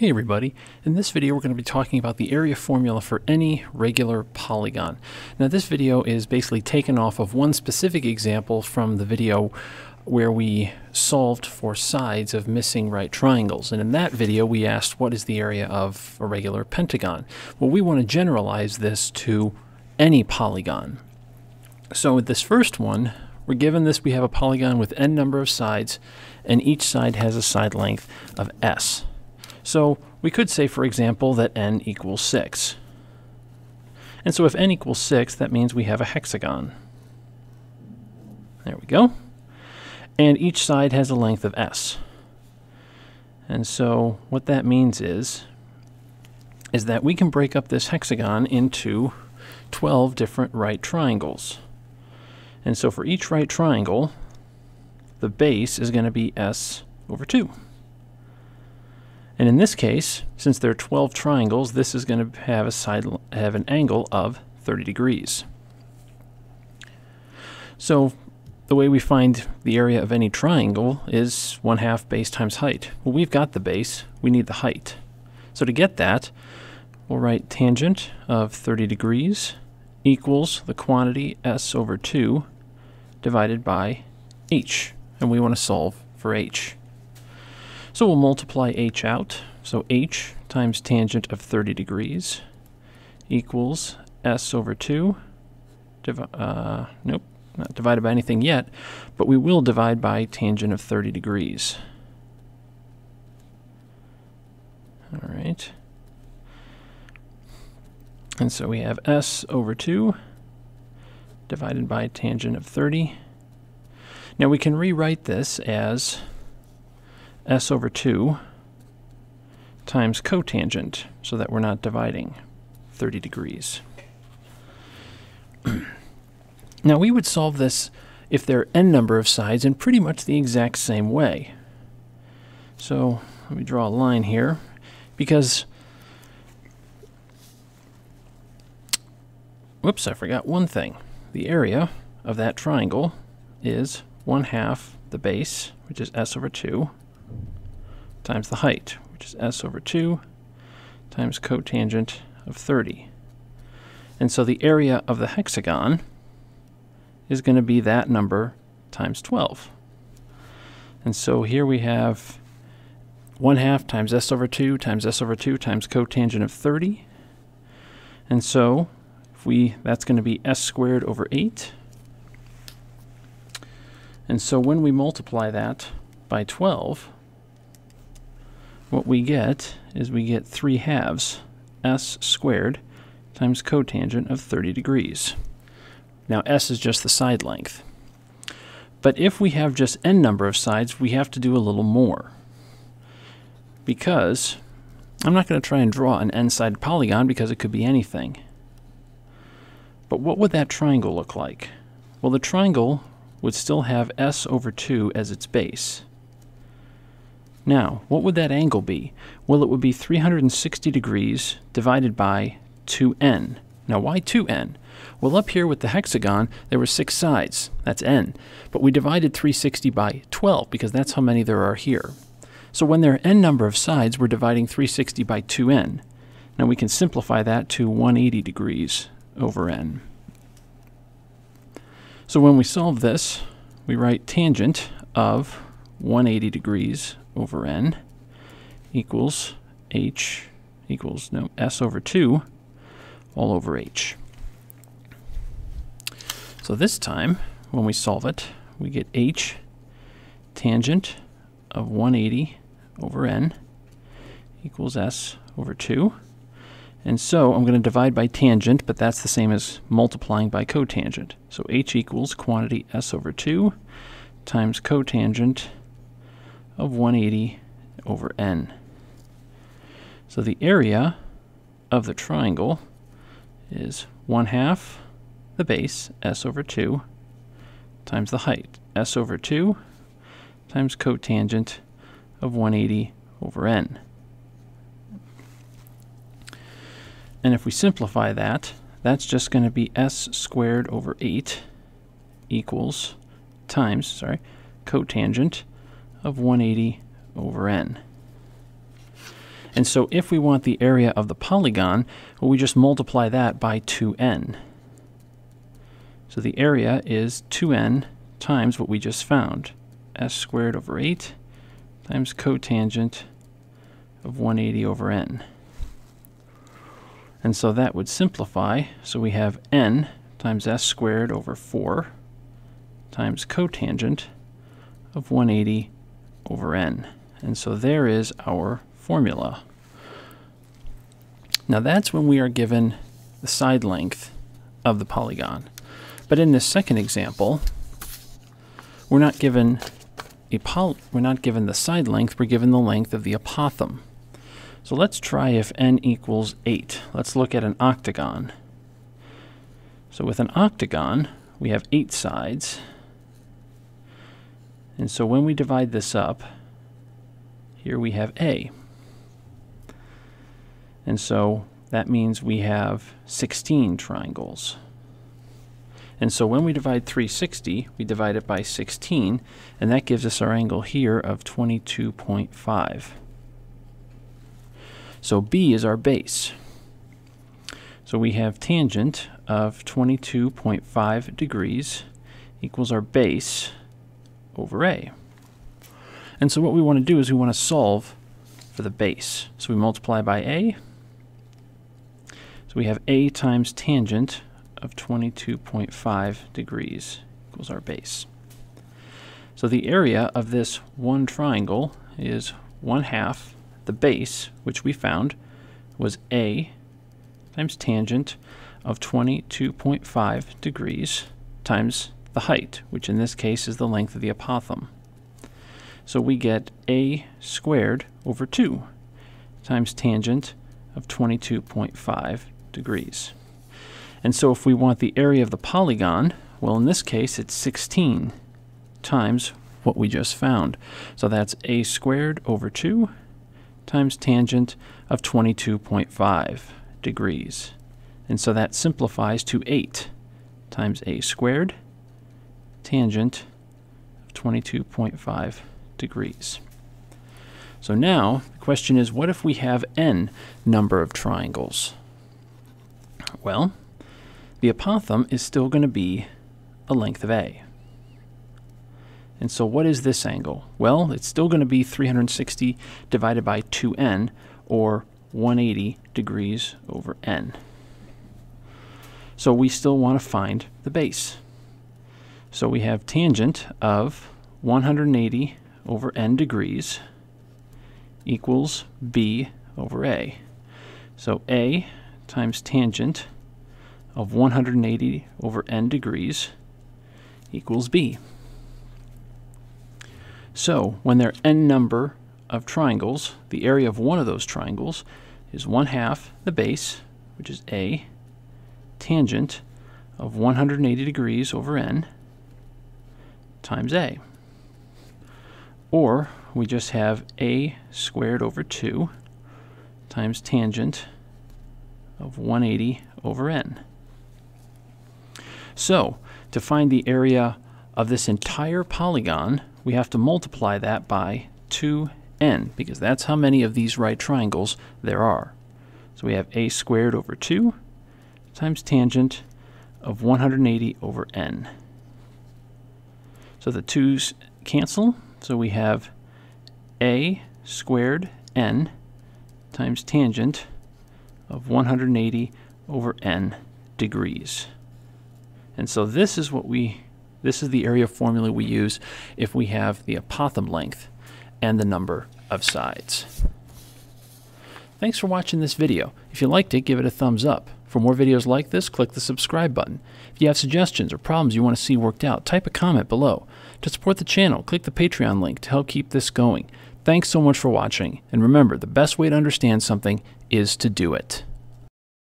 Hey everybody, in this video we're going to be talking about the area formula for any regular polygon. Now this video is basically taken off of one specific example from the video where we solved for sides of missing right triangles, and in that video we asked what is the area of a regular pentagon. Well, we want to generalize this to any polygon. So with this first one, we're given this, we have a polygon with n number of sides and each side has a side length of s. So we could say, for example, that n equals 6. And so if n equals 6, that means we have a hexagon. There we go. And each side has a length of s. And so what that means is that we can break up this hexagon into 12 different right triangles. And so for each right triangle, the base is going to be s over 2. And in this case, since there are 12 triangles, this is going to have an angle of 30 degrees. So the way we find the area of any triangle is 1/2 base times height. Well, we've got the base, we need the height. So to get that, we'll write tangent of 30 degrees equals the quantity s over 2 divided by h, and we want to solve for h. So we'll multiply h out, so h times tangent of 30 degrees equals s over 2, nope, not divided by anything yet, but we will divide by tangent of 30 degrees. All right, and so we have s over 2 divided by tangent of 30. Now we can rewrite this as s over 2 times cotangent, so that we're not dividing 30 degrees. Now we would solve this if there are n number of sides in pretty much the exact same way. So let me draw a line here, because, whoops, I forgot one thing. The area of that triangle is 1/2 the base, which is s over 2, times the height, which is s over 2 times cotangent of 30. And so the area of the hexagon is going to be that number times 12. And so here we have 1/2 times s over 2 times s over 2 times cotangent of 30. And so if we, that's going to be s squared over 8. And so when we multiply that by 12, what we get is we get 3/2 s squared times cotangent of 30 degrees. Now s is just the side length. But if we have just n number of sides, we have to do a little more. Because I'm not going to try and draw an n-sided polygon because it could be anything. But what would that triangle look like? Well, the triangle would still have s over 2 as its base. Now, what would that angle be? Well, it would be 360 degrees divided by 2n. Now, why 2n? Well, up here with the hexagon, there were 6 sides. That's n. But we divided 360 by 12 because that's how many there are here. So when there are n number of sides, we're dividing 360 by 2n. Now, we can simplify that to 180 degrees over n. So when we solve this, we write tangent of 180 degrees over n equals h equals, no, s over 2 all over h. So this time, when we solve it, we get h tangent of 180 over n equals s over 2. And so I'm going to divide by tangent, but that's the same as multiplying by cotangent. So h equals quantity s over 2 times cotangent of 180 over n. So the area of the triangle is 1/2 the base, s over 2, times the height, s over 2, times cotangent of 180 over n. And if we simplify that, that's just going to be s squared over 8 equals times, cotangent of 180 over n. And so if we want the area of the polygon, well, we just multiply that by 2n. So the area is 2n times what we just found, s squared over 8 times cotangent of 180 over n. And so that would simplify. So we have n times s squared over 4 times cotangent of 180 over n. And so there is our formula. Now that's when we are given the side length of the polygon. But in this second example, we're not given the side length, we're given the length of the apothem. So let's try if n equals 8. Let's look at an octagon. So with an octagon, we have 8 sides. And so when we divide this up, here we have a. And so that means we have 16 triangles. And so when we divide 360, we divide it by 16, and that gives us our angle here of 22.5. So B is our base. So we have tangent of 22.5 degrees equals our base over A. And so what we want to do is we want to solve for the base. So we multiply by A. So we have A times tangent of 22.5 degrees equals our base. So the area of this one triangle is 1/2 the base, which we found was A times tangent of 22.5 degrees times the height, which in this case is the length of the apothem. So we get A squared over 2 times tangent of 22.5 degrees. And so if we want the area of the polygon, well, in this case it's 16 times what we just found. So that's A squared over 2 times tangent of 22.5 degrees. And so that simplifies to 8 times a squared tangent of 22.5 degrees. So now the question is, what if we have n number of triangles? Well, the apothem is still going to be a length of a. And so what is this angle? Well, it's still going to be 360 divided by 2n, or 180 degrees over n. So we still want to find the base. So we have tangent of 180 over n degrees equals b over a. So a times tangent of 180 over n degrees equals b. So when there are n number of triangles, the area of one of those triangles is 1/2 the base, which is a, tangent of 180 degrees over n times a. Or we just have a squared over 2 times tangent of 180 over n. So to find the area of this entire polygon, we have to multiply that by 2n, because that's how many of these right triangles there are. So we have a squared over 2 times tangent of 180 over n. So the 2's cancel, so we have a squared n times tangent of 180 over n degrees. And so this is what this is the area formula we use if we have the apothem length and the number of sides. Thanks for watching this video. If you liked it, give it a thumbs up. For more videos like this, click the subscribe button. If you have suggestions or problems you want to see worked out, type a comment below. To support the channel, click the Patreon link to help keep this going. Thanks so much for watching, and remember, the best way to understand something is to do it.